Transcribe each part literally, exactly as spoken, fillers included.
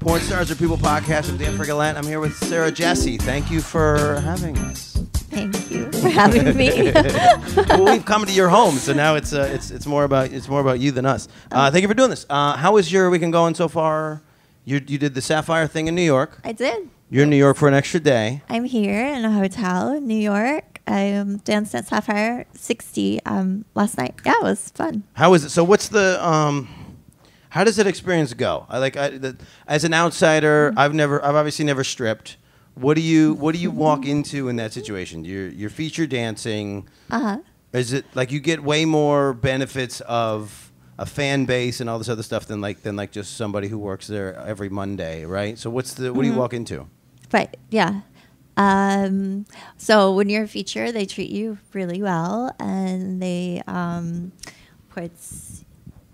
Porn Stars Are People podcast with Dan Frigolette. I'm here with Sarah Jessie. Thank you for having us. Thank you for having me. Well, we've come to your home, so now it's uh, it's it's more about it's more about you than us. Uh, thank you for doing this. Uh, how is your weekend going so far? You you did the Sapphire thing in New York. I did. You're in New York for an extra day. I'm here in a hotel in New York. I um, danced at Sapphire sixty um, last night. Yeah, it was fun. How is it? So what's the um, how does that experience go? I like I, the, as an outsider, mm-hmm. I've never I've obviously never stripped. What do you What do you walk into in that situation? You're you're feature dancing. Uh huh. Is it like you get way more benefits of a fan base and all this other stuff than like than like just somebody who works there every Monday, right? So what's the What mm-hmm. do you walk into? Right. Yeah. Um, so when you're a feature, they treat you really well, and they um, puts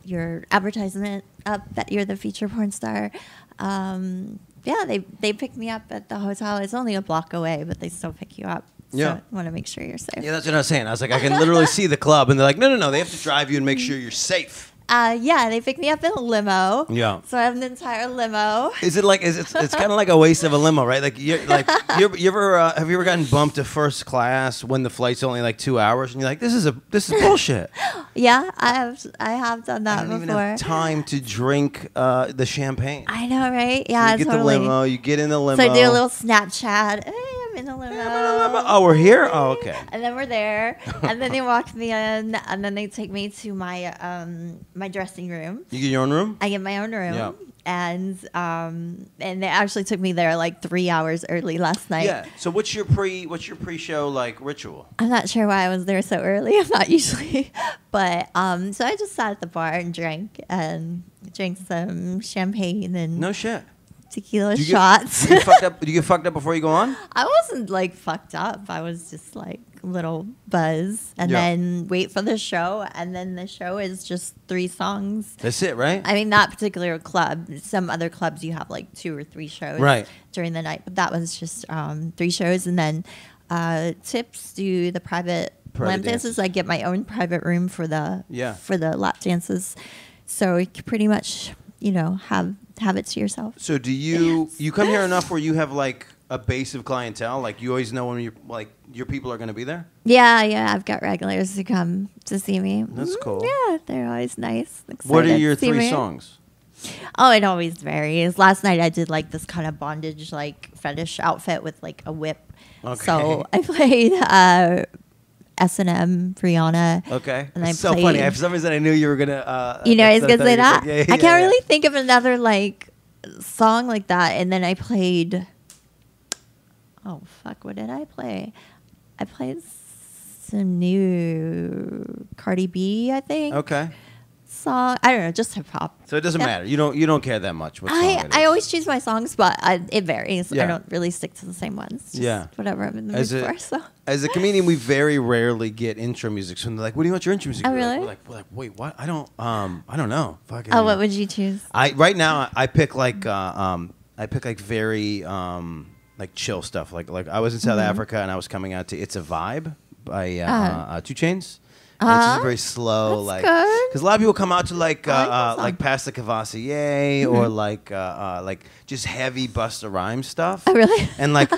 your advertisement up that you're the feature porn star. Um, Yeah, they they picked me up at the hotel. It's only a block away, but they still pick you up. Yeah. So I want to make sure you're safe. Yeah, that's what I was saying. I was like, I can literally see the club. And they're like, no, no, no. They have to drive you and make sure you're safe. Uh, yeah, they picked me up in a limo. Yeah. So I have an entire limo. Is it like, is it, it's kind of like a waste of a limo, right? Like, you're, like you're, you ever, uh, have you ever gotten bumped to first class when the flight's only like two hours? And you're like, this is a, this is bullshit. Yeah, I have, I have done that I don't before. Even have time to drink uh, the champagne. I know, right? Yeah, so you get totally. the limo, you get in the limo. So I do a little Snapchat. Hey, I'm in the limo. Yeah, I'm in the limo. Oh, we're here? Oh, okay. And then we're there. And then they walk me in, and then they take me to my, um, my dressing room. You get your own room? I get my own room. Yeah. And um, and they actually took me there like three hours early last night. Yeah. So what's your pre what's your pre-show like ritual? I'm not sure why I was there so early. I'm not usually, but um, so I just sat at the bar and drank and drank some champagne and no shit tequila do you shots. Get, do you get fucked up? Do you get fucked up before you go on? I wasn't like fucked up. I was just like a little buzz, and yeah. then wait for the show, and then the show is just three songs. That's it, right? I mean, that particular club. Some other clubs you have like two or three shows right. during the night, but that was just um, three shows, and then uh, tips do the private, private lamp dances. dances. I get my own private room for the yeah. for the lap dances, so you pretty much you know have. Have it to yourself. So do you yes. you come here enough where you have like a base of clientele? Like you always know when you're like your people are going to be there? Yeah, yeah. I've got regulars who come to see me. That's cool. Yeah, they're always nice. What are your three me. songs? Oh, it always varies. Last night I did like this kind of bondage like fetish outfit with like a whip. Okay. So I played uh, S and M, Rihanna. Okay. And I so played, funny. I, for some reason, I knew you were going to... Uh, you know, I was going to say that. Like, yeah, yeah, I can't yeah, really yeah. think of another, like, song like that. And then I played... Oh, fuck. What did I play? I played some new Cardi B, I think. Okay. Song. I don't know. Just hip-hop. So it doesn't yeah. matter. You don't you don't care that much what I, song it is. I always choose my songs, but I, it varies. Yeah. I don't really stick to the same ones. Just yeah. whatever I'm in the as mood a, for, so... As a comedian, we very rarely get intro music. So they're like, "What do you want your intro music?" Oh, really? We're like, we're like, wait, what? I don't, um, I don't know. Fucking oh, what would you choose? I right now I pick like, uh, um, I pick like very, um, like chill stuff. Like, like I was in South mm-hmm. Africa and I was coming out to "It's a Vibe" by uh, uh-huh. uh, Two Chainz. Uh-huh. And it's just very slow, that's like because a lot of people come out to like, uh, like, uh, like past the Cavassier mm-hmm. or like, uh, uh, like just heavy Busta Rhymes stuff. Oh, really? And like.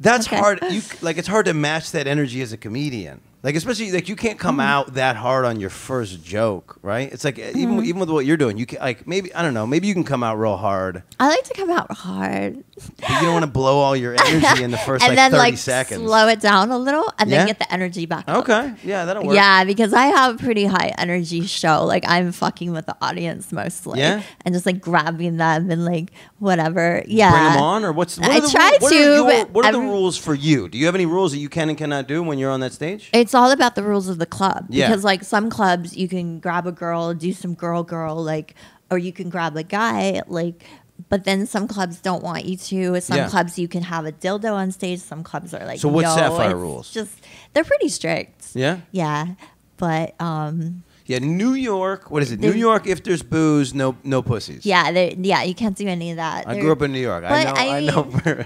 That's okay. hard. You, like it's hard to match that energy as a comedian. Like especially like you can't come mm. out that hard on your first joke, right? It's like mm. even even with what you're doing, you can like maybe I don't know, maybe you can come out real hard. I like to come out hard. But you don't want to blow all your energy in the first and like then, thirty like, seconds. Slow it down a little and yeah? then get the energy back. Okay, up. yeah, that'll work. Yeah, because I have a pretty high energy show. Like I'm fucking with the audience mostly, yeah? and just like grabbing them and like whatever. Yeah, bring them on or what's? What I the, try what to. Are your, what are I'm, the rules for you? Do you have any rules that you can and cannot do when you're on that stage? It's It's all about the rules of the club yeah. because like some clubs you can grab a girl, do some girl girl like, or you can grab a guy like, but then some clubs don't want you to. Some yeah. clubs you can have a dildo on stage. Some clubs are like, so what's no, Sapphire rules? Just they're pretty strict. Yeah, yeah, but um, yeah, New York. What is it? New York. If there's booze, no, no pussies. Yeah, yeah, you can't do any of that. I they're, grew up in New York. I know. I, I know.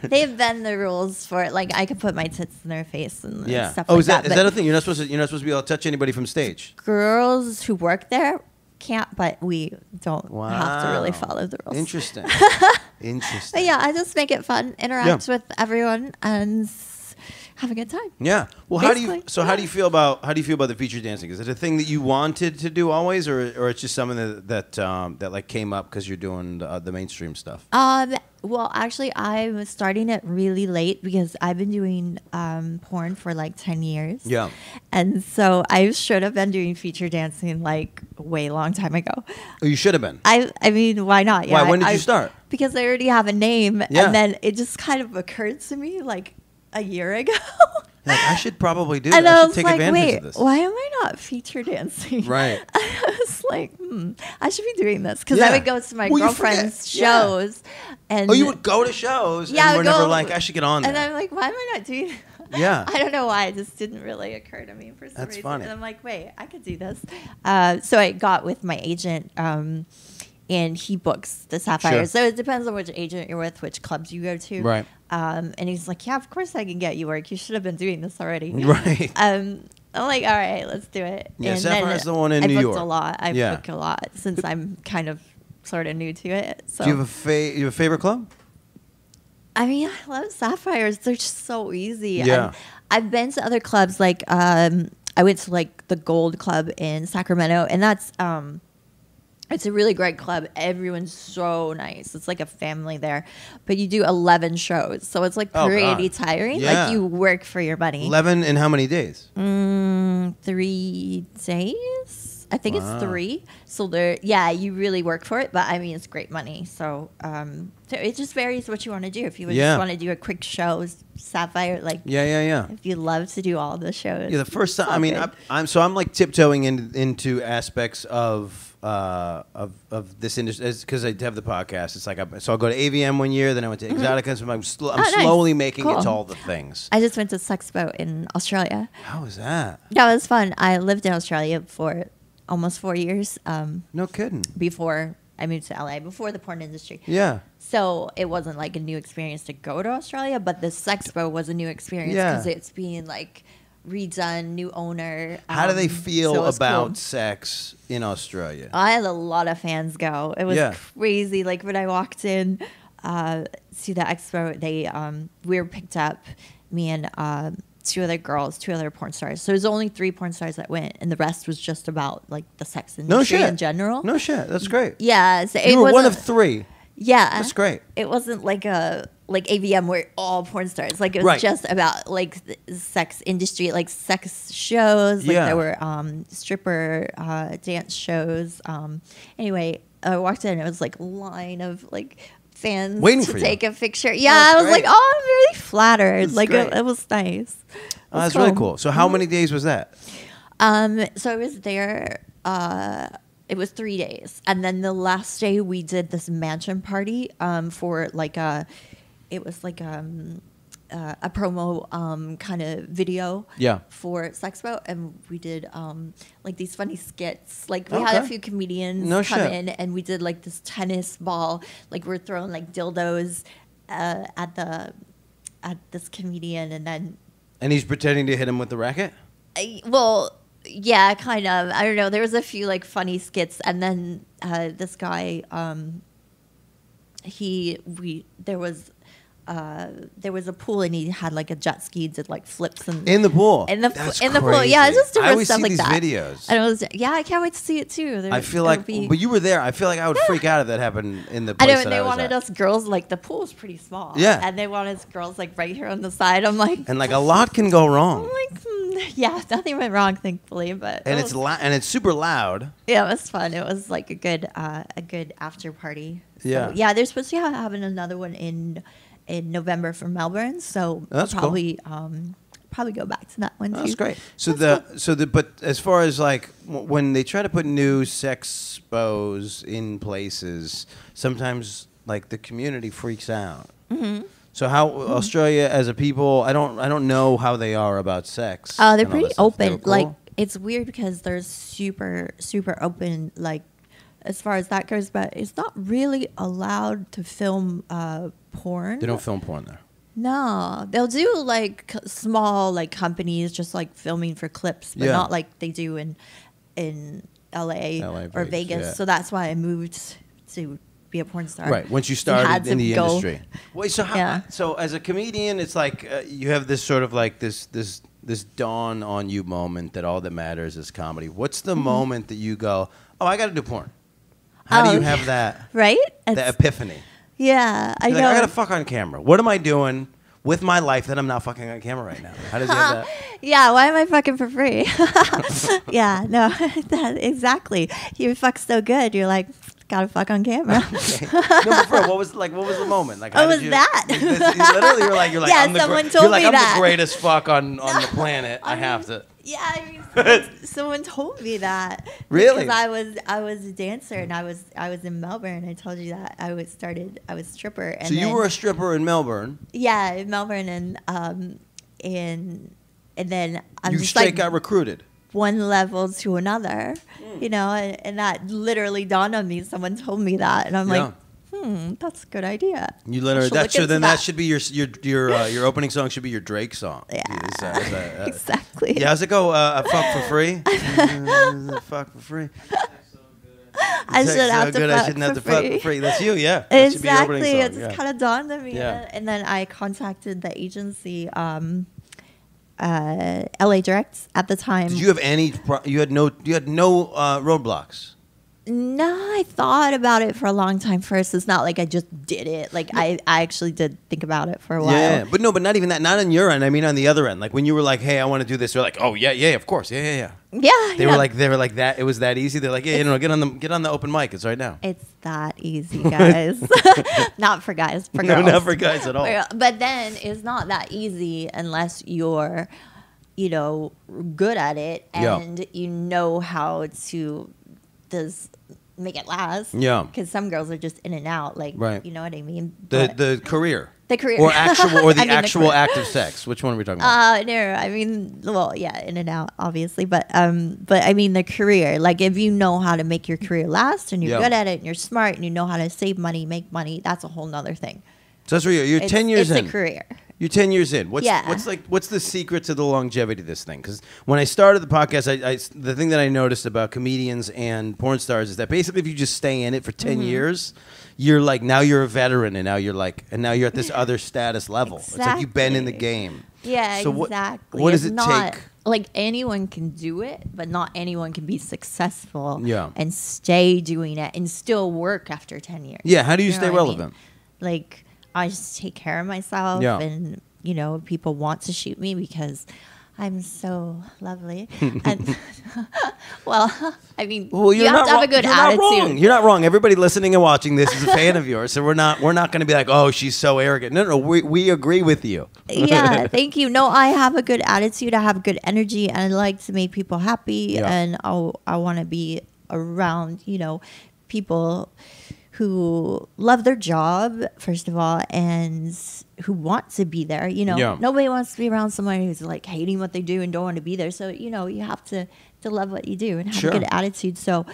They've been the rules for it. Like I could put my tits in their face and yeah. stuff. Oh, like is that, that is that a thing? You're not supposed to. You're not supposed to be able to touch anybody from stage. Girls who work there can't, but we don't wow. have to really follow the rules. Interesting. Interesting. But yeah, I just make it fun, interact yeah. with everyone, and have a good time. Yeah. Well, Basically, how do you? So yeah. how do you feel about how do you feel about the feature dancing? Is it a thing that you wanted to do always, or or it's just something that that um, that like came up because you're doing the, uh, the mainstream stuff? Um. Well, actually, I was starting it really late because I've been doing um, porn for like ten years. Yeah. And so I should have been doing feature dancing like a way long time ago. Oh, you should have been. I. I mean, why not? Yeah. Why? When did I, you start? Because I already have a name, yeah. and then it just kind of occurred to me like. A year ago, like, I should probably do. And that. I, I should was take like, advantage wait, of this. Why am I not feature dancing? Right. And I was like, hmm, I should be doing this because yeah. I would go to my well, girlfriend's shows, yeah. and oh, you would go to shows. Yeah, and we're never like, I should get on. And there. I'm like, why am I not doing this? Yeah, I don't know why. It just didn't really occur to me for some That's reason. Funny. And I'm like, wait, I could do this. Uh, so I got with my agent. Um, And he books the Sapphire. Sure. So it depends on which agent you're with, which clubs you go to. Right. Um, and he's like, yeah, of course I can get you work. You should have been doing this already. Right. Um, I'm like, all right, let's do it. Yeah, and Sapphire's the one in I New York. I booked a lot. I yeah. book a lot since I'm kind of sort of new to it. So. Do you have, a fa you have a favorite club? I mean, I love Sapphires. They're just so easy. Yeah. And I've been to other clubs. Like um, I went to like the Gold Club in Sacramento. And that's... Um, It's a really great club. Everyone's so nice. It's like a family there. But you do eleven shows. So it's like pretty oh, tiring. Yeah. Like you work for your money. eleven in how many days? Mm, three days? I think wow. it's three. So there, yeah, you really work for it. But I mean, it's great money. So, um, so it just varies what you want to do. If you yeah. just want to do a quick show, Sapphire, like yeah, yeah, yeah. If you love to do all the shows. Yeah, the first time. I mean, I, I'm so I'm like tiptoeing in, into aspects of. Uh, of of this industry because I have the podcast. It's like I, so I'll go to A V N one year, then I went to Exotica. Mm-hmm. So I'm, sl I'm oh, slowly nice. making cool. it to all the things. I just went to Sexpo in Australia. How was that? That was fun. I lived in Australia for almost four years. Um, no kidding. Before I moved to L A, before the porn industry. Yeah. So it wasn't like a new experience to go to Australia, but the Sexpo was a new experience because yeah. it's being like. redone, new owner. Um, How do they feel so about cool. sex in Australia? I had a lot of fans go. It was yeah. crazy. Like when I walked in uh, to the expo, they um, we were picked up, me and uh, two other girls, two other porn stars. So there's only three porn stars that went, and the rest was just about like the sex industry no shit. in general. No shit. That's great. Yeah, so you it were one of three. Yeah, that's great. It wasn't like a. Like A V M where all porn stars like it was right. just about like the sex industry, like sex shows, like yeah. there were um stripper uh dance shows. Um anyway, I walked in, it was like line of like fans waiting to for take you. a picture. Yeah, I was great. like, oh, I'm really flattered. That's like it, it was nice. It was uh, that's cool. really cool. So how many days was that? Um so I was there uh it was three days. And then the last day we did this mansion party um for like a It was like um, uh, a promo um, kind of video yeah. for Sexpo, and we did um, like these funny skits. Like we okay. had a few comedians no come shit. in, and we did like this tennis ball. Like we're throwing like dildos uh, at the at this comedian, and then and he's pretending to hit him with the racket. I, well, yeah, kind of. I don't know. There was a few like funny skits, and then uh, this guy, um, he we there was. Uh, there was a pool and he had like a jet ski, did like flips and in the pool in the That's in the crazy. pool. Yeah, it's just different I always stuff see like these that. Videos. And it was yeah, I can't wait to see it too. There, I feel like, be... but you were there. I feel like I would yeah. freak out if that happened in the. Place I know. And they I wanted at. us girls like the pool's pretty small. Yeah, and they wanted us girls like right here on the side. I'm like, and like a lot can go wrong. I'm like, mm, yeah, nothing went wrong, thankfully. But and it was, it's loud and it's super loud. Yeah, it was fun. It was like a good uh, a good after party. So, yeah, yeah. They're supposed to have having another one in. in November for Melbourne, so that's we'll probably cool. um, probably go back to that one too. That's great. So that's the cool. so the but as far as like w when they try to put new sexpos in places, sometimes like the community freaks out. Mm-hmm. So how mm-hmm. Australia as a people, I don't I don't know how they are about sex. Oh, uh, they're pretty open. Cool. Like it's weird because they're super super open. Like as far as that goes, but it's not really allowed to film. Uh, porn they don't film porn there. No, they'll do like small like companies just like filming for clips, but yeah. not like they do in in L A, L A or Vegas. Yeah. So that's why I moved to be a porn star. Right. Once you started in the industry. Wait, so how, yeah. so as a comedian, it's like uh, you have this sort of like this this this dawn on you moment that all that matters is comedy. What's the mm-hmm. moment that you go, oh, I got to do porn? How oh, do you have that? Right? The it's, epiphany. Yeah. I, like, I got to fuck on camera. What am I doing with my life that I'm not fucking on camera right now? How does he have that? Yeah, why am I fucking for free? Yeah, no, that, exactly. You fuck so good, you're like, gotta fuck on camera. Okay. No, but bro, what was like? What was the moment? Like, how what did was you, that? You, you literally, you're like, you're like, yeah, I'm someone the told you're like, me I'm that. the greatest fuck on on no, the planet. I, I mean, have to. Yeah, I mean, someone, someone told me that. Really? Because I was I was a dancer and I was I was in Melbourne. I told you that I was started. I was a stripper. And so you then, were a stripper in Melbourne. Yeah, in Melbourne, and um, in and then I'm you just straight like, got recruited. One level to another, mm. you know, and, and that literally dawned on me. Someone told me that, and I'm yeah. like, hmm, that's a good idea. You literally, that should, then that. that should be your your your uh, your opening song. Should be your Drake song. Yeah, is, uh, is, uh, uh, exactly. Yeah, how's it go? Uh, I fuck for free. uh, fuck for free. I shouldn't have to fuck for free. free. That's you, yeah. That exactly. Song, it's yeah. kind of dawned on me, yeah. and then I contacted the agency. Um, Uh, L A Direct at the time. Did you have any? Pro you had no. You had no uh, roadblocks. No, I thought about it for a long time. First, it's not like I just did it. Like no. I, I actually did think about it for a while. Yeah, but no, but not even that. Not on your end. I mean, on the other end. Like when you were like, "Hey, I want to do this," they're like, "Oh yeah, yeah, of course, yeah, yeah, yeah." Yeah. They yeah. were like, they were like that. It was that easy. They're like, "Yeah, you know, get on the get on the open mic. It's right now." It's that easy, guys. Not for guys, for girls. No, not for guys at all. But then it's not that easy unless you're, you know, good at it and yeah. you know how to does make it last. Yeah. Because some girls are just in and out, like right. you know what I mean. The but the career. The career. Or actual or the I mean, actual the act of sex. Which one are we talking about? Uh, no, I mean, well, yeah, in and out, obviously, but um, but I mean the career. Like if you know how to make your career last and you're yeah. good at it and you're smart and you know how to save money, make money, that's a whole nother thing. So that's where you're. You're it's, ten years it's in. It's a career. You're ten years in. What's yeah. what's like what's the secret to the longevity of this thing? Because when I started the podcast, I, I the thing that I noticed about comedians and porn stars is that basically if you just stay in it for ten mm-hmm. years. You're like, now you're a veteran, and now you're like, and now you're at this other status level. Exactly. It's like you've been in the game. Yeah, so what, exactly. What does it's it not, take? Like anyone can do it, but not anyone can be successful yeah. and stay doing it and still work after ten years. Yeah, how do you, you know stay relevant? I mean? Like, I just take care of myself, yeah. and, you know, people want to shoot me because I'm so lovely. And well, I mean, well, you have to have wrong. a good you're attitude. Not wrong. You're not wrong. Everybody listening and watching this is a fan of yours, so we're not we're not going to be like, oh, she's so arrogant. No, no, we we agree with you. Yeah, thank you. No, I have a good attitude. I have good energy, and I like to make people happy, yeah. and I I want to be around, you know, people who love their job, first of all, and who want to be there. You know, yeah. nobody wants to be around someone who's like hating what they do and don't want to be there. So, you know, you have to, to love what you do and have sure. a good attitude. So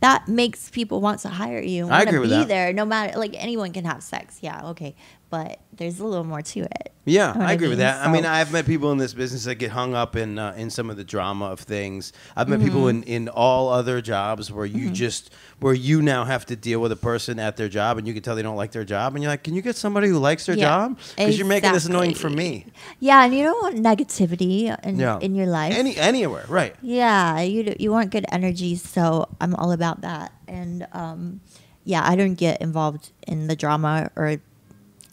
that makes people want to hire you. And I agree with that. Want to be there no matter, like anyone can have sex. Yeah, okay. But there's a little more to it. Yeah, I agree with that. So I mean, I've met people in this business that get hung up in uh, in some of the drama of things. I've met mm-hmm. people in, in all other jobs where you mm-hmm. just where you now have to deal with a person at their job and you can tell they don't like their job and you're like, can you get somebody who likes their yeah, job? Because exactly. you're making this annoying for me. Yeah, and you don't want negativity in yeah. in your life. Any anywhere, right? Yeah, you you want good energy, so I'm all about that. And um, yeah, I don't get involved in the drama or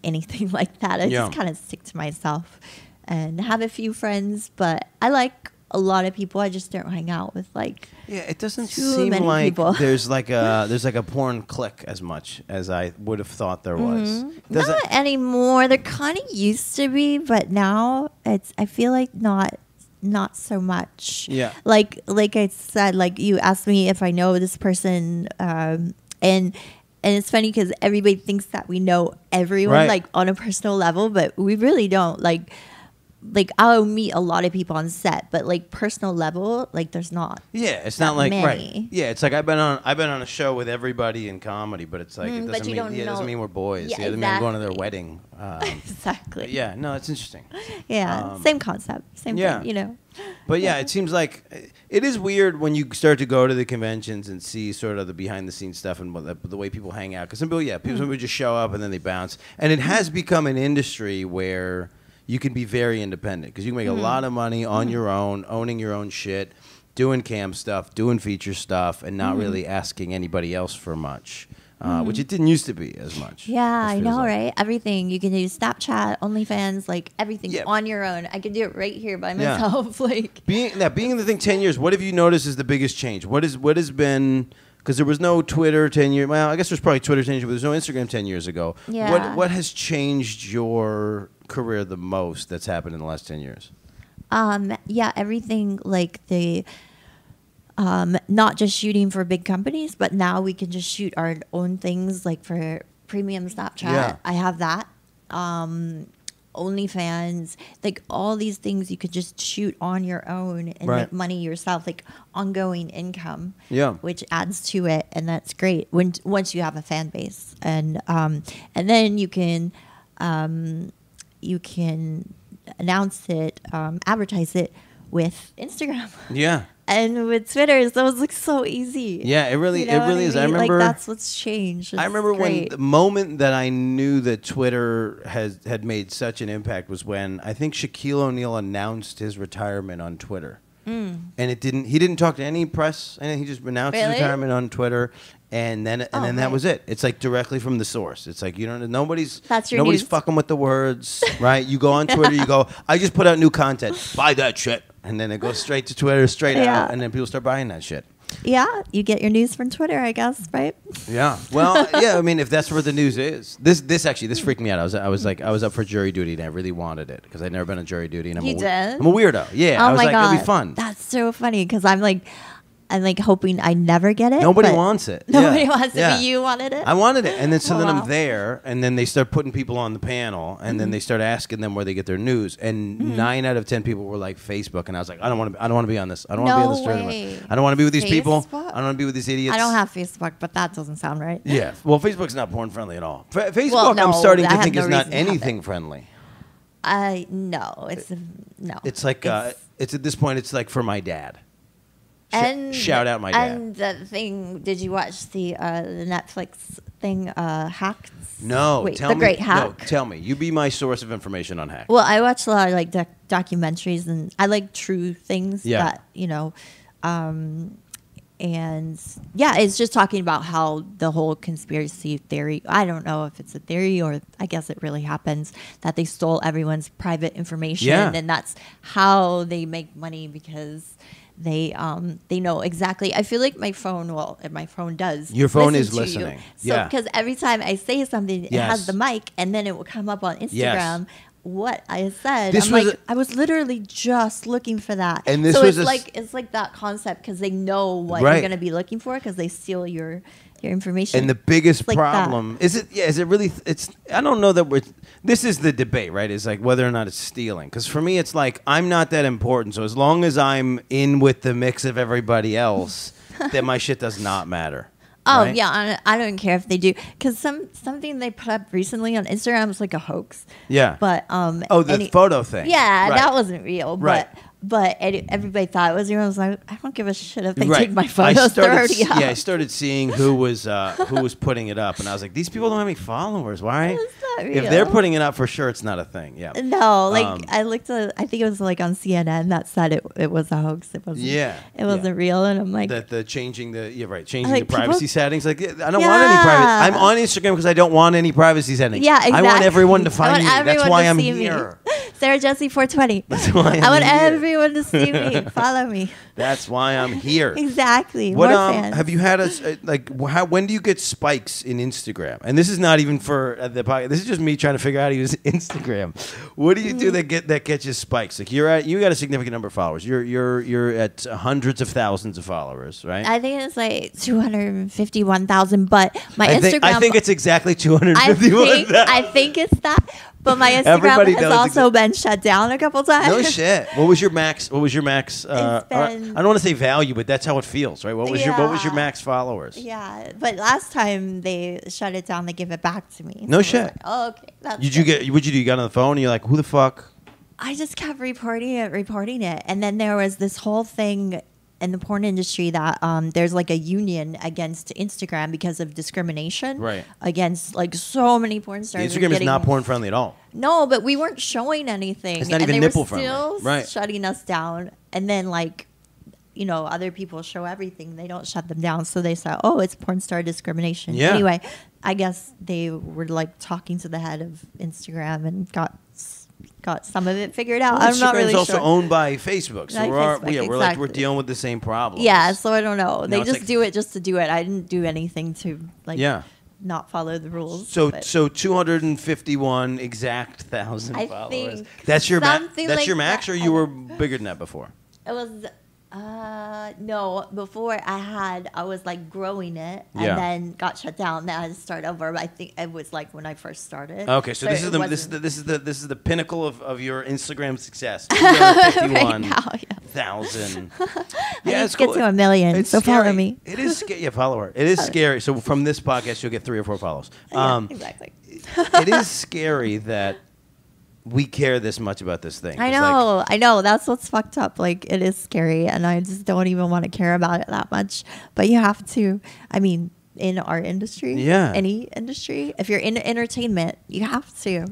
anything like that. I yeah. just kind of stick to myself and have a few friends, but I like a lot of people. I just don't hang out with like yeah. It doesn't seem like people. There's like a there's like a porn clique as much as I would have thought there was. Mm-hmm. Not anymore. There kind of used to be, but now it's I feel like not not so much. Yeah. Like like I said, like you asked me if I know this person, um, and. And it's funny because everybody thinks that we know everyone, right. like on a personal level, but we really don't. Like like I'll meet a lot of people on set, but like personal level, like there's not. Yeah, it's not like many. Right. Yeah, it's like I've been on I've been on a show with everybody in comedy, but it's like mm, it, doesn't mean, yeah, it doesn't mean we're boys. Yeah, yeah, exactly. It doesn't mean we're going to their wedding. Um, exactly. Yeah, no, it's interesting. Yeah, um, same concept, same yeah. thing, you know. But yeah, yeah, it seems like it is weird when you start to go to the conventions and see sort of the behind the scenes stuff and the, the way people hang out. Because some people, yeah, people, mm. some people just show up and then they bounce. And it has become an industry where you can be very independent because you can make mm-hmm. a lot of money on mm-hmm. your own, owning your own shit, doing cam stuff, doing feature stuff, and not mm-hmm. really asking anybody else for much, uh, mm-hmm. which it didn't used to be as much. Yeah, I know, like. right? Everything. You can use Snapchat, OnlyFans, like everything yeah. on your own. I can do it right here by myself. Yeah. Like being, now, being in the thing ten years, what have you noticed is the biggest change? What is, what has been... Because there was no Twitter ten years. Well, I guess there's probably Twitter ten years, but there's no Instagram ten years ago. Yeah. What what has changed your career the most that's happened in the last ten years? Um, yeah, everything like the, um, not just shooting for big companies, but now we can just shoot our own things like for premium Snapchat. Yeah. I have that. Um, OnlyFans, like all these things you could just shoot on your own and right. make money yourself, like ongoing income, yeah, which adds to it, and that's great when once you have a fan base, and um, and then you can, um, you can announce it, um, advertise it with Instagram, yeah, and with Twitter. So it's like so easy. Yeah, it really, you know it really I is. Mean? I remember like that's what's changed. It's I remember great. when the moment that I knew that Twitter has had made such an impact was when I think Shaquille O'Neal announced his retirement on Twitter, mm. and it didn't. He didn't talk to any press, and he just announced really? his retirement on Twitter, and then and oh, then that right. was it. It's like directly from the source. It's like you don't. Nobody's that's your nobody's news. fucking with the words, right? You go on Twitter, you go. I just put out new content. Buy that shit. And then it goes straight to Twitter, straight yeah. out, and then people start buying that shit. Yeah, you get your news from Twitter, I guess, right? Yeah. Well, yeah. I mean, if that's where the news is, this this actually this freaked me out. I was I was like I was up for jury duty, and I really wanted it because I'd never been on jury duty, and I'm, you a, did? I'm a weirdo. Yeah. Oh I was my like, God. It'll be fun. That's so funny because I'm like. I'm like hoping I never get it. Nobody wants it. Nobody yeah. wants it, yeah. but you wanted it? I wanted it. And then so oh, then wow. I'm there, and then they start putting people on the panel, and mm-hmm. then they start asking them where they get their news. And mm-hmm. nine out of ten people were like Facebook, and I was like, I don't want to. I don't want to be on this. I don't no want to be on this way. tournament. I don't want to be with these Facebook? people. I don't want to be with these idiots. I don't have Facebook, but that doesn't sound right. Yeah. Well, Facebook's not porn friendly at all. F Facebook, well, no, I'm starting to think no is not anything friendly. I uh, no, it's it, no. It's like it's, uh, it's at this point. It's like for my dad. And shout out my dad. And the thing, did you watch the uh, the Netflix thing, uh, Hacked? No, Wait, tell the me. Great Hack. No, tell me. You be my source of information on Hacked. Well, I watch a lot of like doc documentaries, and I like true things. Yeah. That you know, um, and yeah, it's just talking about how the whole conspiracy theory. I don't know if it's a theory or I guess it really happens that they stole everyone's private information, yeah. and that's how they make money because. They um they know exactly. I feel like my phone well my phone does. Your phone listen is to listening. You. So yeah. because every time I say something, yes. it has the mic, and then it will come up on Instagram. Yes. What I said. This I'm was like, I was literally just looking for that. And this so was it's like it's like that concept because they know what right. you're going to be looking for because they steal your your information. And the biggest like problem that. is it. Yeah, is it really? It's I don't know that we're. This is the debate, right? It's like whether or not it's stealing. Because for me, it's like I'm not that important. So as long as I'm in with the mix of everybody else, then my shit does not matter. Oh right? yeah, I don't care if they do because some something they put up recently on Instagram was like a hoax. Yeah, but um. Oh, the any, photo thing. Yeah, right. that wasn't real. Right. But but everybody thought it was real. I was like, I don't give a shit if they right. take my photos. I started, yeah, I started seeing who was uh, who was putting it up, and I was like, these people don't have any followers. Why? Not real. If they're putting it up, for sure, it's not a thing. Yeah. No, like um, I looked at. I think it was like on C N N that said it it was a hoax. It wasn't. Yeah. It wasn't yeah. real, and I'm like that the changing the yeah right changing like, the privacy. Settings like I don't yeah. want any privacy. I'm on Instagram because I don't want any privacy settings. Yeah, exactly. I want everyone to find me. That's why I'm here. Sarah Jessie four twenty. That's why I'm I want here. everyone to see me, follow me. That's why I'm here. Exactly. What More um, fans. Have you had a like? How, when do you get spikes in Instagram? And this is not even for uh, the podcast. This is just me trying to figure out how to use Instagram. What do you do that get that gets you spikes? Like you're at you got a significant number of followers. You're you're you're at hundreds of thousands of followers, right? I think it's like two hundred and fifty. fifty-one thousand, but my I Instagram. Think, I think it's exactly two hundred fifty-one thousand. I think it's that, But my Instagram has also been shut down a couple times. No shit. What was your max? What was your max? Uh, been, I don't want to say value, but that's how it feels, right? What was yeah. your What was your max followers? Yeah, but last time they shut it down, they give it back to me. No so shit. Like, oh, okay. That's Did you good. get? What'd you do? You got on the phone and you're like, who the fuck? I just kept reporting it, reporting it, and then there was this whole thing in the porn industry that um, there's like a union against Instagram because of discrimination, right? Against like so many porn stars. The Instagram getting, is not porn friendly at all. No, but we weren't showing anything. It's not even and they nipple were friendly. Still right. shutting us down, and then like, you know, other people show everything. They don't shut them down, so they said, "Oh, it's porn star discrimination." Yeah. Anyway, I guess they were like talking to the head of Instagram and got. Got some of it figured out. Well, I'm not really sure. Instagram is also owned by Facebook, so like we're, Facebook, yeah, exactly. we're like we're dealing with the same problem. Yeah, so I don't know. They no, just like, do it just to do it. I didn't do anything to like yeah. not follow the rules. So so two hundred fifty-one exact thousand I followers. Think that's your ma that's like your max, that. Or you were bigger than that before? It was uh no before I had I was like growing it and yeah. then got shut down. Then I had to start over. But I think it was like when I first started. Okay, so, so this, is the, this is the this is the this is the pinnacle of, of your Instagram success. Fifty-one right thousand. Yeah, yeah it's cool. Get to a million. It's so scary. Follow me. It is scary. Yeah, follow her. It is scary. So from this podcast, you'll get three or four follows. Um, yeah, exactly. It is scary that. We care this much about this thing. I know, like, I know. That's what's fucked up. Like, it is scary, and I just don't even want to care about it that much. But you have to. I mean, in our industry, yeah, any industry, if you're in entertainment, you have to.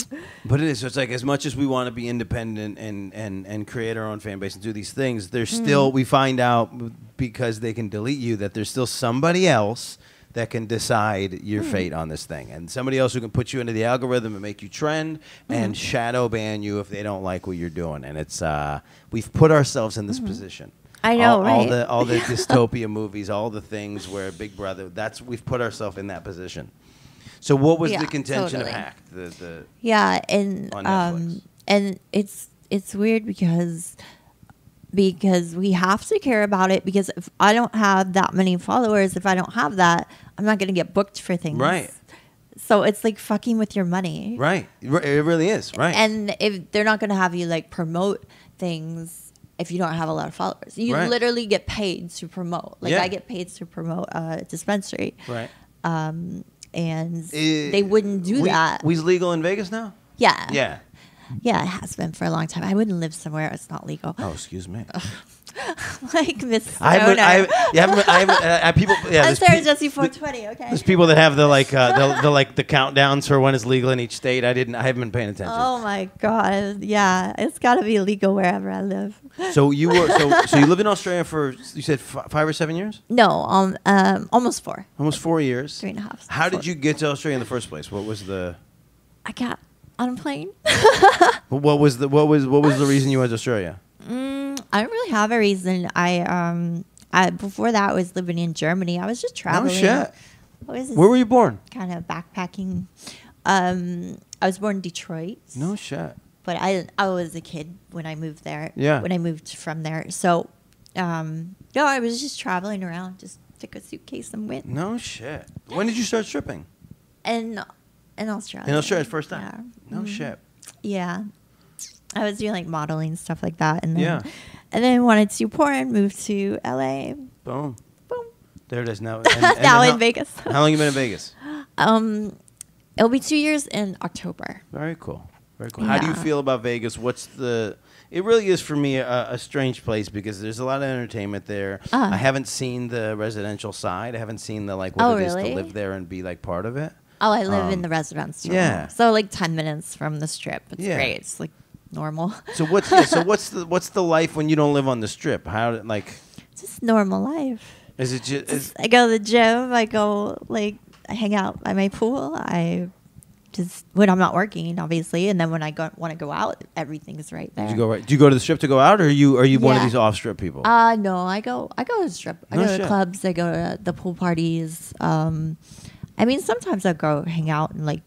But it is. So it's like as much as we want to be independent and and and create our own fan base and do these things, there's mm. still. We find out because they can delete you that there's still somebody else that can decide your mm. fate on this thing. And somebody else who can put you into the algorithm and make you trend mm. and shadow ban you if they don't like what you're doing. And it's, uh, we've put ourselves in this mm. position. I know, all, right? All the, all the dystopia movies, all the things where Big Brother, that's, we've put ourselves in that position. So what was yeah, the contention totally. of Hacked? The, the yeah, and, on um, and it's, it's weird because... Because we have to care about it. Because if I don't have that many followers, if I don't have that, I'm not going to get booked for things. Right. So it's like fucking with your money. Right. It really is. Right. And if they're not going to have you like promote things if you don't have a lot of followers. You right. literally get paid to promote. Like yeah. I get paid to promote a dispensary. Right. Um, and it, they wouldn't do we, that. We's legal in Vegas now? Yeah. Yeah. Yeah, it has been for a long time. I wouldn't live somewhere it's not legal. Oh, excuse me. Like Miss I haven't, I haven't, I haven't, I haven't, uh, people, yeah, I'm Sarah Jessie four twenty, okay? There's people that have the like, uh, the, the like the countdowns for when it's legal in each state. I didn't, I haven't been paying attention. Oh my God, yeah, it's got to be legal wherever I live. So you were, so, so you lived in Australia for, you said f five or seven years? No, um, um, almost four. Almost four years. Three and a half. How four. did you get to Australia in the first place? What was the? I got. On a plane. What was the what was what was the reason you went to Australia? Mm, I don't really have a reason. I um I before that I was living in Germany. I was just traveling. Oh shit! Where were you born? Kind of backpacking. Um, I was born in Detroit. No shit. But I I was a kid when I moved there. Yeah. When I moved from there, so um no, I was just traveling around. Just took a suitcase and went. No shit. When did you start stripping? And. In Australia. In Australia, first time. Yeah. No mm. shit. Yeah. I was doing like modeling, stuff like that. And then, yeah. and then wanted to do porn, moved to L A. Boom. Boom. There it is now. And, and now in how, Vegas. How long you been in Vegas? Um, it'll be two years in October. Very cool. Very cool. Yeah. How do you feel about Vegas? What's the... It really is for me a, a strange place because there's a lot of entertainment there. Uh. I haven't seen the residential side. I haven't seen the like what oh, it really? is to live there and be like part of it. Oh, I live um, in the residence. Yeah. So like ten minutes from the strip. It's yeah. great. It's like normal. So what's yeah, so what's the what's the life when you don't live on the strip? How like just normal life. Is it just, just is I go to the gym, I go like I hang out by my pool. I just when I'm not working, obviously, and then when I go want to go out, everything's right there. Do you go right? Do you go to the strip to go out or are you are you yeah. one of these off strip people? Uh no, I go I go to the strip. I no go shit. to clubs, I go to the pool parties, um I mean, sometimes I go hang out in like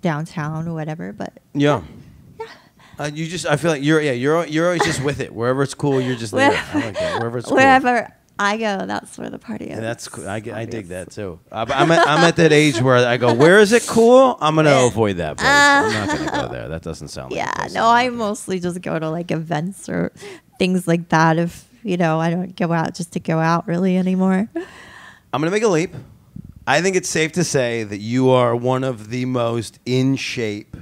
downtown or whatever, but yeah, yeah. Uh, you just I feel like you're yeah you're you're always just with it wherever it's cool. You're just like, wherever, I like that. wherever it's wherever cool. I go, that's where the party is. Yeah, that's cool. I, I dig that too. I'm, I'm, at, I'm at that age where I go, where is it cool? I'm going to avoid that place. Uh, I'm not going to go there. That doesn't sound like yeah, a place. No, I mostly just go to like events or things like that. If, you know, I don't go out just to go out really anymore. I'm going to make a leap. I think it's safe to say that you are one of the most in shape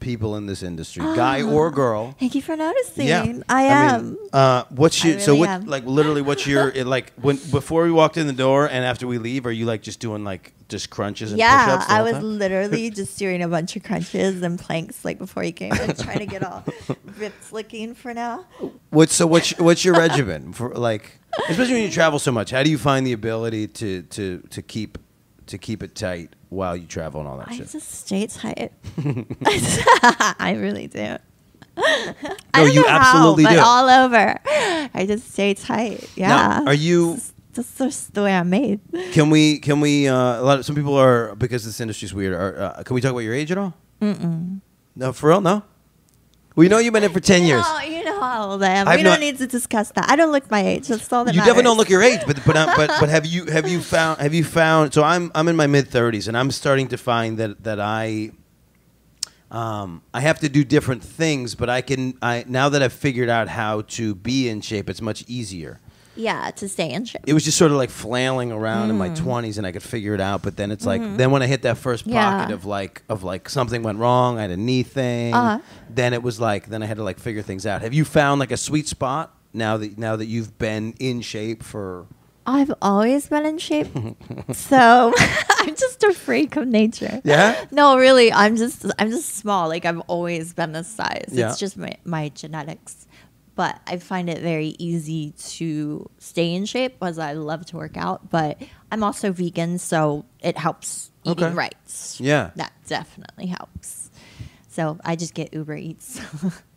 people in this industry, oh, guy or girl. Thank you for noticing. Yeah. I am. I mean, uh, what's your, really so what, am. like literally what's your, it, like when, before we walked in the door and after we leave, are you like just doing like just crunches and yeah, push-ups? Yeah, I was time? literally just doing a bunch of crunches and planks like before you came in, trying to get all ripped looking for now. What's, so what's, what's your regimen for like, especially when you travel so much, how do you find the ability to, to, to keep, to keep it tight while you travel and all that I shit? I just stay tight. I really do. No, I don't you know absolutely how, do. But all over. I just stay tight. Yeah. Now, are you? That's just the way I'm made. Can we? Can we? Uh, a lot of some people are because this industry's weird. Are, uh, can we talk about your age at all? Mm-mm. No, for real, no. We know you've been in for ten you know, years. You know how old I am. I've we don't need to discuss that. I don't look my age. That's all that you matters. Definitely don't look your age. But but I'm, but but have you have you found have you found? So I'm I'm in my mid thirties, and I'm starting to find that that I um I have to do different things. But I can I now that I've figured out how to be in shape, it's much easier. Yeah, to stay in shape. It was just sort of like flailing around mm. in my twenties, and I could figure it out. But then it's like, mm-hmm. then when I hit that first pocket yeah. of like, of like something went wrong, I had a knee thing. Uh-huh. Then it was like, then I had to like figure things out. Have you found like a sweet spot now that now that you've been in shape for? I've always been in shape, so I'm just a freak of nature. Yeah. No, really, I'm just I'm just small. Like I've always been this size. Yeah. It's just my my genetics. But I find it very easy to stay in shape because I love to work out. But I'm also vegan, so it helps eating okay. right. Yeah. That definitely helps. So I just get Uber Eats.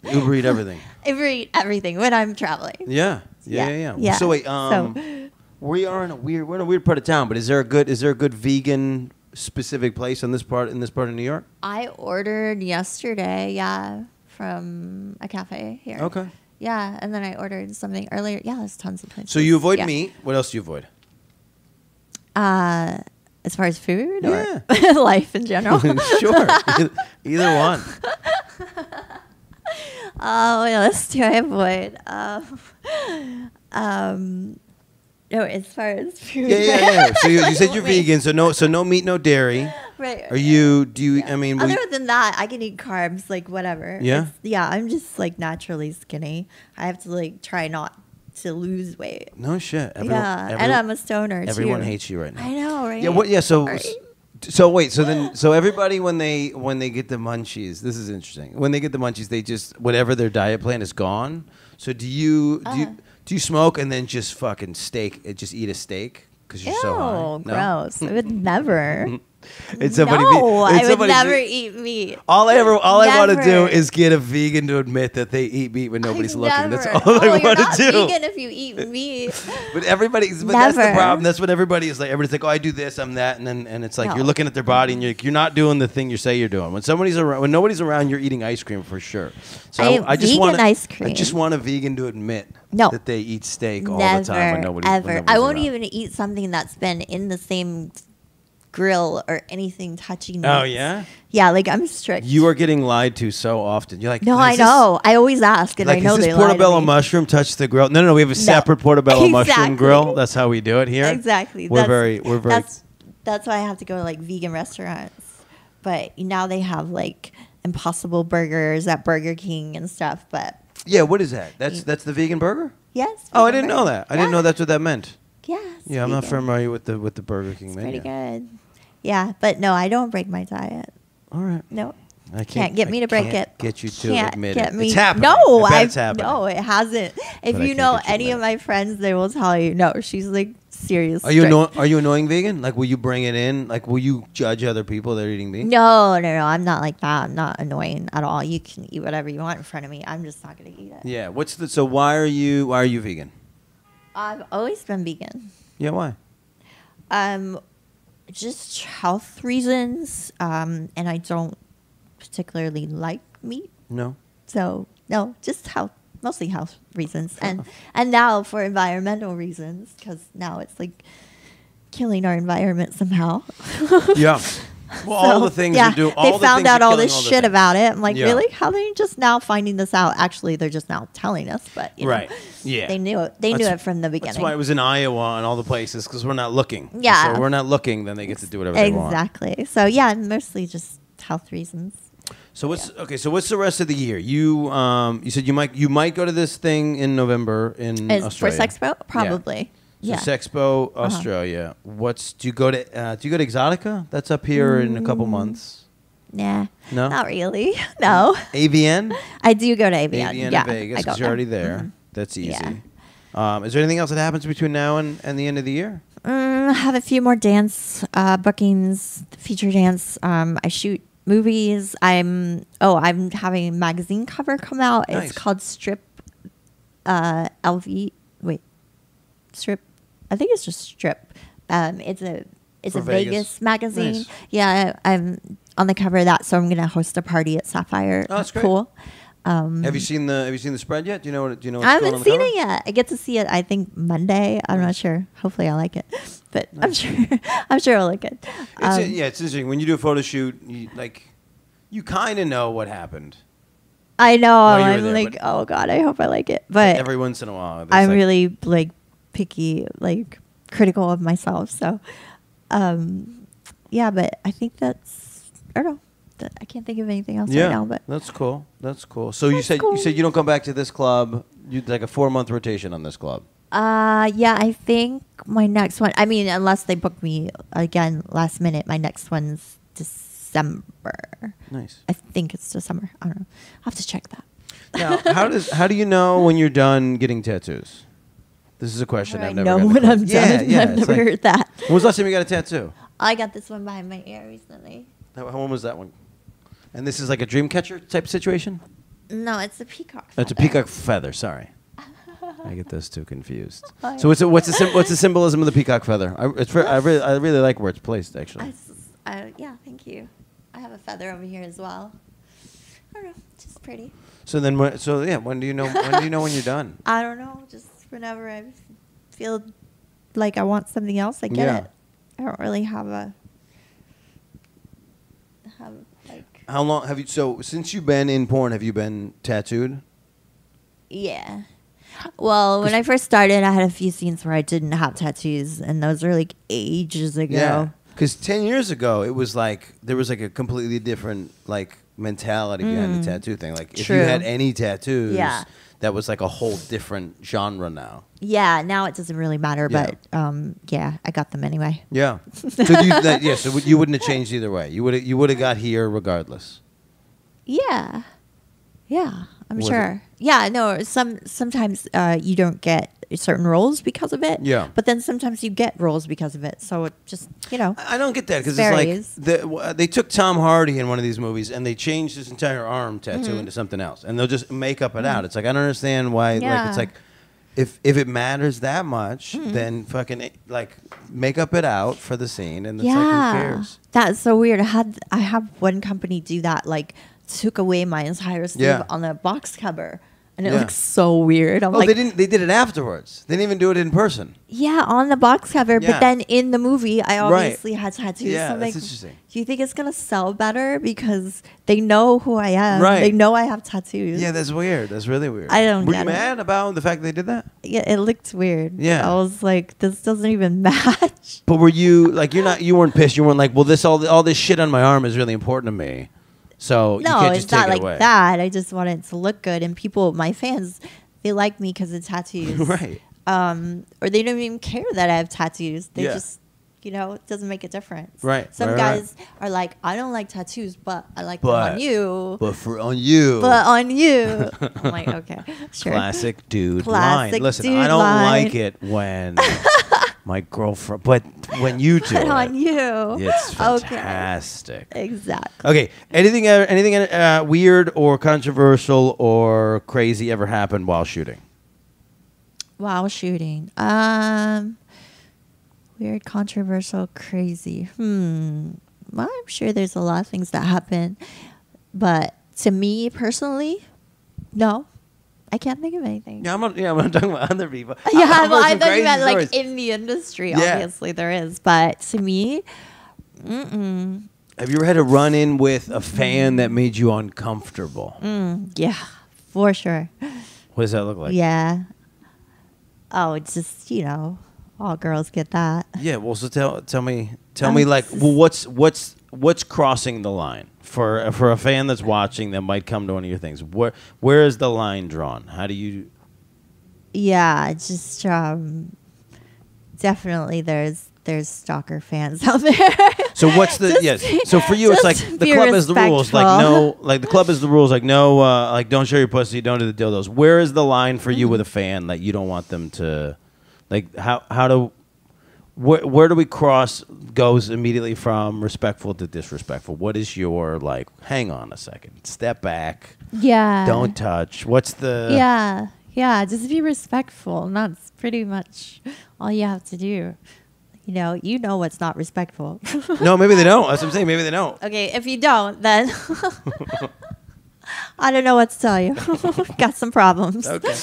Uber Eat everything. Uber Eat everything when I'm traveling. Yeah. Yeah, yeah, yeah. yeah. yeah. So wait, um, so. we are in a weird we're in a weird part of town, but is there a good is there a good vegan specific place in this part in this part of New York? I ordered yesterday, yeah, from a cafe here. Okay. Yeah, and then I ordered something earlier. Yeah, there's tons of places. So you avoid yeah. meat. What else do you avoid? Uh, as far as food yeah. or life in general? Sure. Either one. Oh, uh, wait, let's do I avoid. Um, um, no, as far as food. Yeah, yeah, yeah. So you, you said you're Wait. vegan, so no so no meat, no dairy. Right. Are you, do you, yeah. I mean. Other than that, I can eat carbs, like whatever. Yeah? It's, yeah, I'm just like naturally skinny. I have to like try not to lose weight. No shit. Everyone, yeah, everyone, and I'm a stoner Everyone too. hates you right now. I know, right? Yeah, what, yeah so. Right. So wait, so then, so everybody when they when they get the munchies, this is interesting. When they get the munchies, they just whatever their diet plan is gone. So do you do uh-huh. you do you smoke and then just fucking steak? Just eat a steak because you're Ew, so high. Gross! No? I would never. It's somebody. No, it's I somebody would never be, eat meat. All I ever, all never. I want to do is get a vegan to admit that they eat meat when nobody's I've looking. Never. That's all oh, I want to do. You're not vegan if you eat meat. But everybody's. But never. That's the problem. That's what everybody is like. Everybody's like, oh, I do this, I'm that, and then and it's like no. you're looking at their body and you're you're not doing the thing you say you're doing. When somebody's around, when nobody's around, you're eating ice cream for sure. So I, I just want ice cream. I just want a vegan to admit. No. That they eat steak never, all the time. When nobody, ever. When I won't around. even eat something that's been in the same grill or anything touching me. Oh, yeah? Yeah, like I'm strict. You are getting lied to so often. You're like, no, I know. I always ask, and like, I know they lie to me. Does this portobello mushroom touch the grill? No, no, no. We have a no. separate portobello exactly. mushroom grill. That's how we do it here. Exactly. We're that's, very, we're very. That's, that's why I have to go to like vegan restaurants. But now they have like Impossible Burgers at Burger King and stuff. But yeah, what is that? That's that's the vegan burger? Yes. Oh, I didn't burger. know that. I yeah. didn't know that's what that meant. Yeah. Yeah, I'm vegan. not familiar with the with the Burger King it's menu. Pretty good. Yeah, but no, I don't break my diet. All right. No. I can't, can't get me I to break can't it. Get you to can't admit get it. Me. It's happening. No, I it's happening. No, it hasn't. If but you know you any of my friends, they will tell you. No, she's like serious. Are you anno are you annoying vegan? Like, will you bring it in? Like, will you judge other people that are eating meat? No, no, no. I'm not like that. I'm not annoying at all. You can eat whatever you want in front of me. I'm just not going to eat it. Yeah. What's the so? Why are you? Why are you vegan? I've always been vegan. Yeah. Why? Um. Just health reasons, um, and I don't particularly like meat. No. So, no, just health mostly health reasons, and and now for environmental reasons, because now it's like killing our environment somehow. Yeah. Well, so, all the things yeah, you do, all they the found out all this all shit things. about it. I'm like, yeah. really? How are they just now finding this out? Actually, they're just now telling us, but you right, know, yeah, they knew it. They that's, knew it from the beginning. That's why it was in Iowa and all the places, because we're not looking. Yeah, and so we're not looking. Then they get to do whatever exactly. they want. Exactly. So yeah, mostly just health reasons. So what's yeah. okay? So what's the rest of the year? You um, you said you might you might go to this thing in November in Is Australia for Sexpo, probably. Yeah. So yeah. Sexpo, Australia. Uh-huh. What's do you go to? Uh, do you go to Exotica? That's up here mm. in a couple months. Nah, no, not really. No. A V N. I do go to A V N. A V N yeah, in Vegas because you're already there. Mm-hmm. That's easy. Yeah. Um, is there anything else that happens between now and, and the end of the year? Mm, I have a few more dance uh, bookings, feature dance. Um, I shoot movies. I'm oh, I'm having a magazine cover come out. Nice. It's called Strip uh, L V. Wait, Strip. I think it's just Strip. Um, it's a it's For a Vegas, Vegas magazine. Nice. Yeah, I, I'm on the cover of that, so I'm gonna host a party at Sapphire. Oh, that's great. Cool. Um, have you seen the Have you seen the spread yet? Do you know what? Do you know? What's I haven't going on seen the it yet. I get to see it. I think Monday. I'm nice. not sure. Hopefully, I like it. But nice. I'm sure. I'm sure I'll like it. Um, it's, yeah, it's interesting when you do a photo shoot. You, like, you kind of know what happened. I know. I'm there, like, oh god, I hope I like it. But every once in a while, I'm like, really like picky, like critical of myself. So, um, yeah. But I think that's. I don't know. I can't think of anything else yeah, right now, but that's cool. That's cool. So that's you said cool. you said you don't come back to this club. You like a four month rotation on this club. Uh, yeah, I think my next one. I mean, unless they book me again last minute, my next one's December. Nice. I think it's December. I don't know. I'll have to check that. Now, how does how do you know when you're done getting tattoos? This is a question I've never. I know when I'm done. Yeah, yeah, I've never like, heard that. When was the last time you got a tattoo? I got this one behind my ear recently. How when was that one? And this is like a dream catcher type situation? No, it's a peacock feather. Oh, it's a peacock feather, sorry. I get those two confused. Oh, yeah. So what's, a, what's, the what's the symbolism of the peacock feather? I, it's for, I, really, I really like where it's placed, actually. I s I, yeah, thank you. I have a feather over here as well. I don't know, it's just pretty. So then, when, so yeah, when do you know? When do you know when you're done? I don't know, just whenever I feel like I want something else, I get yeah. it. I don't really have a... Have like How long have you, so since you've been in porn, have you been tattooed? Yeah. Well, when I first started, I had a few scenes where I didn't have tattoos, and those were like ages ago. Yeah. Because ten years ago, it was like, there was like a completely different like mentality mm. behind the tattoo thing. Like True. if you had any tattoos, yeah. that was like a whole different genre now. Yeah, now it doesn't really matter, yeah. but um, yeah, I got them anyway. Yeah. So you, that, yeah, so you wouldn't have changed either way. You would have, you would have got here regardless. Yeah, yeah, I'm Was sure. It? Yeah, no. Some sometimes uh, you don't get certain roles because of it. Yeah. But then sometimes you get roles because of it. So it just you know. I don't get that because it's like the, they took Tom Hardy in one of these movies and they changed his entire arm tattoo mm-hmm. into something else, and they'll just make up it mm-hmm. out. It's like I don't understand why. Yeah. Like it's like. If if it matters that much, mm. then fucking like make up it out for the scene, and it's yeah. like who cares? That's so weird. I had I have one company do that, like took away my entire sleeve yeah. on a box cover, and it yeah. looks so weird. I'm oh, like, they didn't. They did it afterwards. They didn't even do it in person. Yeah, on the box cover, yeah. but then in the movie, I obviously right. had tattoos. Yeah, so I'm that's like, interesting. Do you think it's gonna sell better because they know who I am? Right. They know I have tattoos. Yeah, that's weird. That's really weird. I don't. Were get you it. mad about the fact they did that? Yeah, it looked weird. Yeah, I was like, this doesn't even match. But were you like, you're not? You weren't pissed. You weren't like, well, this all all this shit on my arm is really important to me. So no, you can't just it's take not it like away. that. I just want it to look good, and people, my fans, they like me because of tattoos, right? Um, or they don't even care that I have tattoos. They yeah. just, you know, it doesn't make a difference, right? Some right, guys right. are like, I don't like tattoos, but I like but, them on you. But for on you, but on you, I'm like, okay, sure. Classic dude Classic line. Listen, dude I don't line. like it when. My girlfriend, but when you do it, on you, it's fantastic. Okay. Exactly. Okay. Anything, anything uh, weird or controversial or crazy ever happened while shooting? While shooting, um, weird, controversial, crazy. Hmm. Well, I'm sure there's a lot of things that happen, but to me personally, no. I can't think of anything. Yeah, I'm not, yeah, I'm not talking about other people. Yeah, I'm, well, I thought you meant stories. Like in the industry. Yeah. Obviously, there is, but to me, mm-mm. Have you ever had a run-in with a fan that made you uncomfortable? Mm, yeah, for sure. What does that look like? Yeah. Oh, it's just, you know, all girls get that. Yeah. Well, so tell tell me tell um, me like, well, what's what's what's crossing the line? For for a fan that's watching that might come to one of your things, where where is the line drawn? How do you? Yeah, just um, definitely there's there's stalker fans out there. So what's the just, yes? So for you, it's like the club respectful. Has the rules, like no, like the club has the rules, like no, uh, like don't show your pussy, don't do the dildos. Where is the line for mm-hmm. you with a fan that you don't want them to, like how how do? Where, where do we cross goes immediately from respectful to disrespectful? What is your, like, hang on a second, step back. Yeah. Don't touch. What's the... Yeah. Yeah. Just be respectful. And that's pretty much all you have to do. You know, you know what's not respectful. No, maybe they don't. That's what I'm saying. Maybe they don't. Okay. If you don't, then I don't know what to tell you. Got some problems. Okay.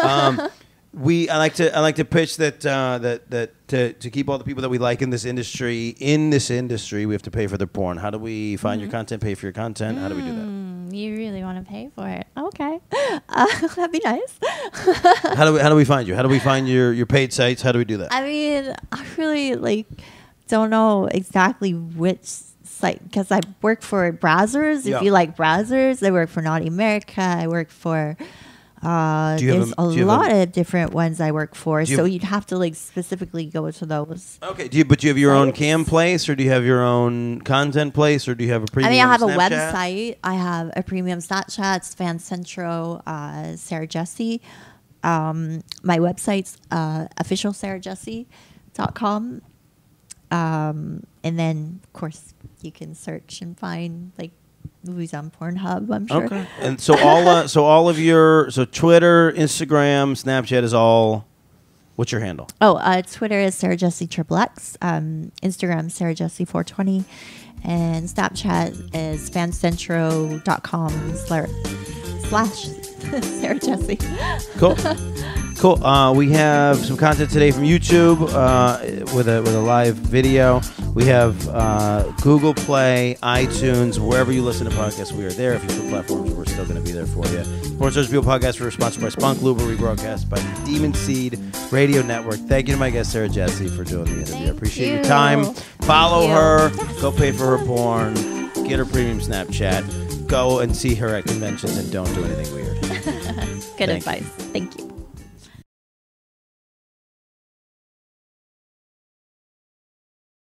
Um, We I like to I like to pitch that uh, that that to, to keep all the people that we like in this industry in this industry we have to pay for their porn. How do we find mm-hmm. your content? Pay for your content. Mm, how do we do that? You really want to pay for it? Okay, uh, that'd be nice. How do we How do we find you? How do we find your your paid sites? How do we do that? I mean, I really like don't know exactly which site because I work for browsers. Yeah. If you like browsers, I work for Naughty America. I work for. Uh, there's a, a lot a, of different ones I work for, you so have, you'd have to like specifically go to those. Okay, do you, but do you have your sites. Own cam place, or do you have your own content place, or do you have a premium? I mean, I have Snapchat? A website. I have a premium Snapchat, Fan Centro, uh, Sarah Jessie. Um, my website's uh, official sarah jessie dot com, um, and then of course you can search and find like. Movies on Pornhub, I'm sure. Okay. And so all, uh, so all of your, so Twitter, Instagram, Snapchat is all. What's your handle? Oh, uh, Twitter is Sarah Jessie Triple X. Um, Instagram Sarah Jessie four twenty, and Snapchat is fancentro.com slash Sarah Jessie. Cool. Cool. Uh, we have some content today from YouTube uh, with a with a live video. We have uh, Google Play, iTunes, wherever you listen to podcasts, we are there. If you put platforms, we're still going to be there for you. Porn Stars People Podcast, we're sponsored by Spunk Lube, rebroadcast by the Demon Seed Radio Network. Thank you to my guest Sarah Jessie for doing the interview. Thank I appreciate you. Your time. Follow you. Her. Yes. Go pay for her porn. Get her premium Snapchat. Go and see her at conventions and don't do anything weird. Good Thank advice. You. Thank you.